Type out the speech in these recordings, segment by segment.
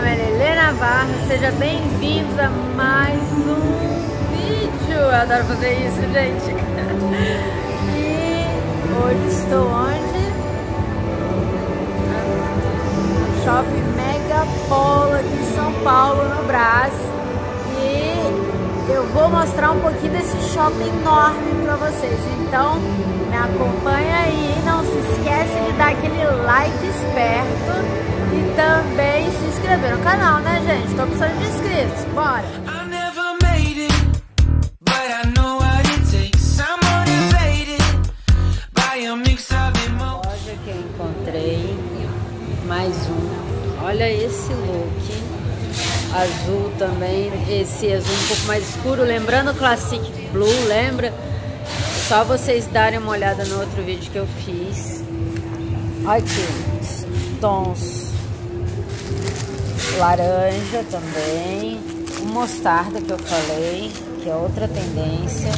nome é Helena Navarro, sejam bem-vindos a mais um vídeo. Eu adoro fazer isso, gente. E hoje estou onde? No shopping Megapolo aqui em São Paulo, no Brás. E eu vou mostrar um pouquinho desse shopping enorme pra vocês. Então me acompanha aí, não se esquece de dar aquele like esperto. E também se inscrever no canal, né, gente? Tô precisando de inscritos, bora! Loja que eu encontrei, mais um. Olha esse look, azul também, esse azul um pouco mais escuro, lembrando o Classic Blue, lembra? Só vocês darem uma olhada no outro vídeo que eu fiz. Aqui, tons. Laranja também, o mostarda que eu falei, que é outra tendência,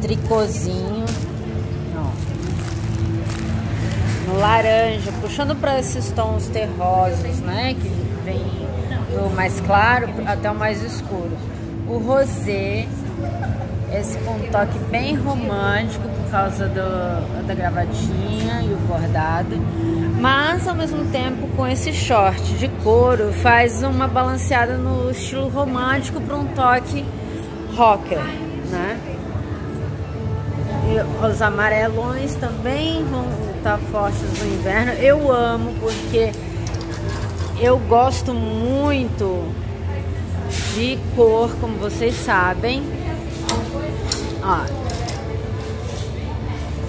tricôzinho, no laranja, puxando para esses tons terrosos, né, que vem do mais claro até o mais escuro. O rosé, esse com um toque bem romântico por causa da gravatinha e o bordado, mas ao mesmo tempo com esse short de couro faz uma balanceada no estilo romântico para um toque rocker, né? E os amarelões também vão estar fortes no inverno. Eu amo porque eu gosto muito de cor, como vocês sabem. Ó,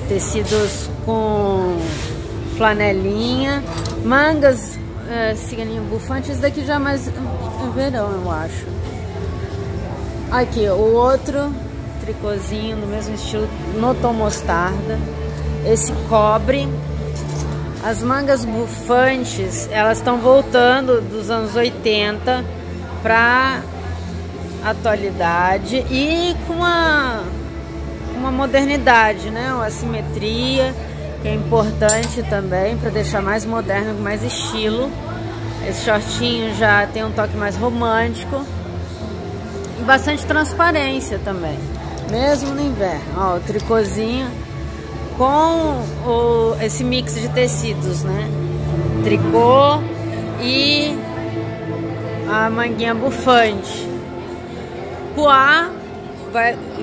tecidos com flanelinha, mangas, ciganinho bufante. Esse daqui já é mais verão, eu acho. Aqui, o outro tricôzinho no mesmo estilo, no tom mostarda. Esse cobre. As mangas bufantes, elas estão voltando dos anos 80 para atualidade e com uma modernidade, né? Uma simetria que é importante também para deixar mais moderno, com mais estilo. Esse shortinho já tem um toque mais romântico e bastante transparência também, mesmo no inverno. Ó, o tricôzinho com esse mix de tecidos, né? Tricô e a manguinha bufante. Poá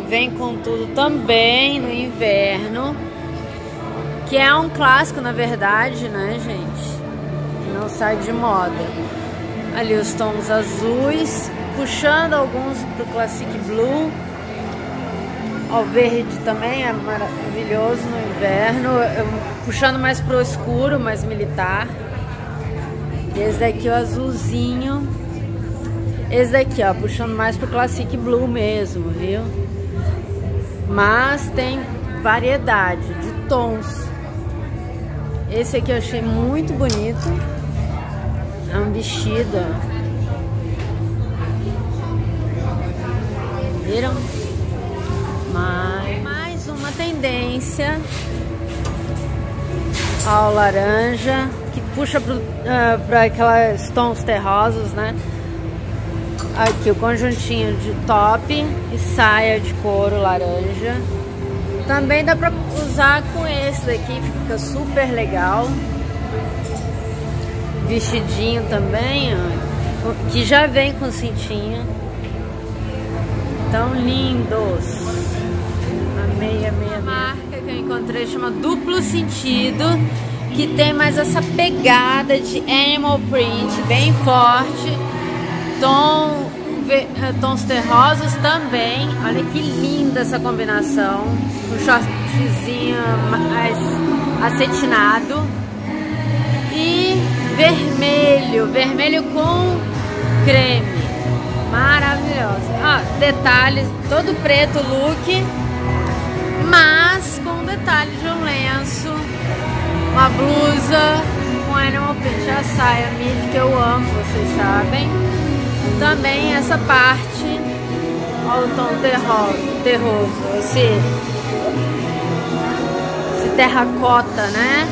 vem com tudo também no inverno, que é um clássico, na verdade, né, gente? Não sai de moda. Ali os tons azuis, puxando alguns pro Classic Blue. Ó, o verde também é maravilhoso no inverno, puxando mais pro escuro, mais militar. Esse daqui o azulzinho. Esse daqui, ó, puxando mais pro Classic Blue mesmo, viu? Mas tem variedade de tons. Esse aqui eu achei muito bonito. É um vestido. Viram? Mais uma tendência ao laranja, que puxa para aquelas tons terrosos, né? Aqui o conjuntinho de top e saia de couro laranja. Também dá pra usar com esse daqui, fica super legal. Vestidinho também, ó, que já vem com cintinha. Tão lindos. A meia marca que eu encontrei chama Duplo Sentido, que tem mais essa pegada de animal print bem forte. Tons terrosos também. Olha que linda essa combinação. Um shortzinho mais acetinado. E vermelho. Vermelho com creme. Maravilhoso. Ah, detalhes. Todo preto look. Mas com detalhe de um lenço. Uma blusa com animal print. A saia midi que eu amo, vocês sabem. Também essa parte, olha o tom terroso, esse terracota, né?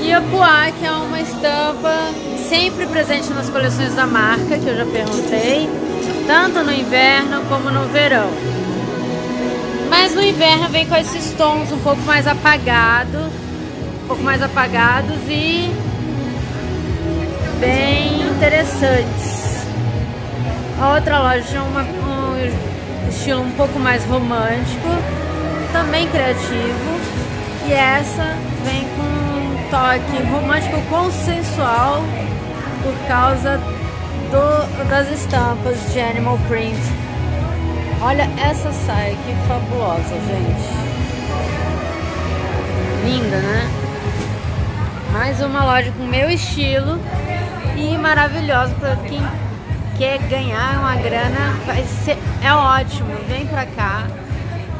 E a poá, que é uma estampa sempre presente nas coleções da marca, que eu já perguntei, tanto no inverno como no verão. Mas no inverno vem com esses tons um pouco mais apagados, e bem interessantes. A outra loja tinha um estilo um pouco mais romântico, também criativo, e essa vem com um toque romântico consensual por causa das estampas de animal print. Olha essa saia, que fabulosa, gente. Linda, né? Mais uma loja com meu estilo e maravilhosa para quem quer ganhar uma grana. É ótimo, vem pra cá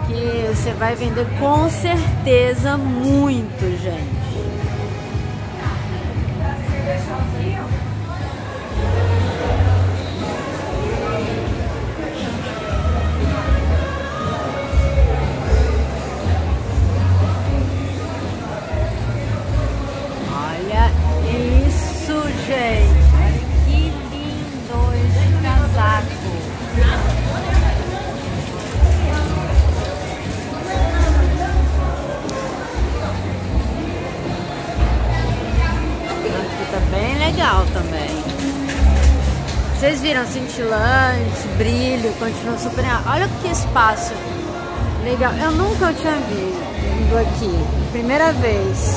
que você vai vender com certeza muito, gente. Vocês viram, cintilante, brilho, continua super... Olha que espaço legal. Eu nunca tinha vindo aqui, primeira vez.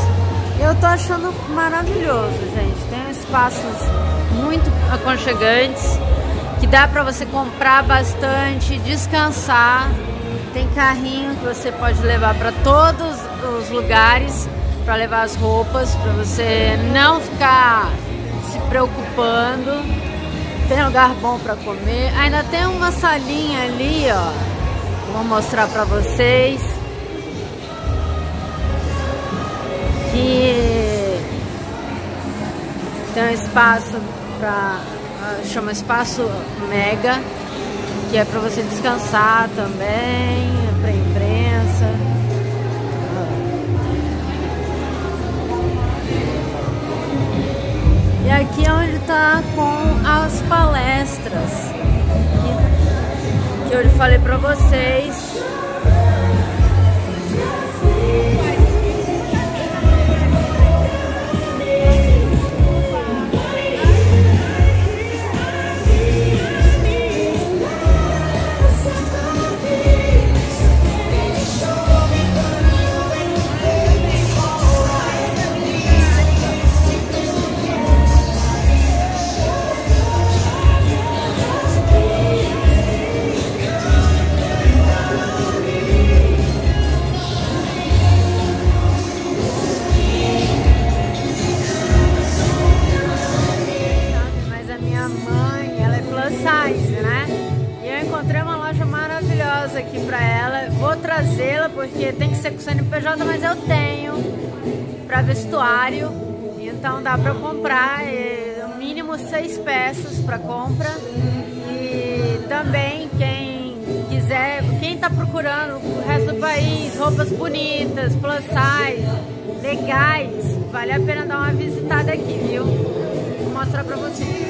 Eu tô achando maravilhoso, gente. Tem espaços muito aconchegantes, que dá pra você comprar bastante, descansar. Tem carrinho que você pode levar pra todos os lugares, pra levar as roupas, pra você não ficar se preocupando. Tem lugar bom para comer. Ainda tem uma salinha ali, ó. Vou mostrar para vocês. Que tem um espaço para... Chama Espaço Mega. Que é para você descansar também. É para imprensa. E aqui é onde tá com as palestras que eu falei pra vocês. Aqui pra ela, vou trazê-la porque tem que ser com CNPJ, mas eu tenho pra vestuário, então dá pra comprar no mínimo 6 peças pra compra. E também quem quiser, quem tá procurando o resto do país, roupas bonitas, plus size, legais, vale a pena dar uma visitada aqui, viu? Vou mostrar pra vocês.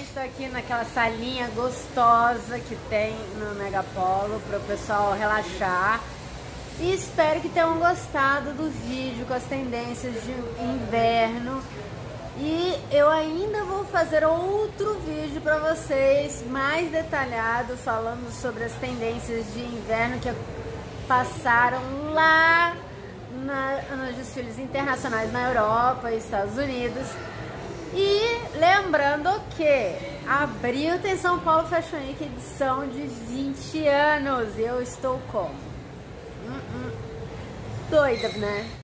Estou aqui naquela salinha gostosa que tem no Megapolo para o pessoal relaxar. E espero que tenham gostado do vídeo com as tendências de inverno. E eu ainda vou fazer outro vídeo para vocês mais detalhado, falando sobre as tendências de inverno que passaram lá nos desfiles internacionais na Europa e Estados Unidos. E lembrando que abril tem São Paulo Fashion Week, edição de 20 anos. Eu estou como? Doida, né?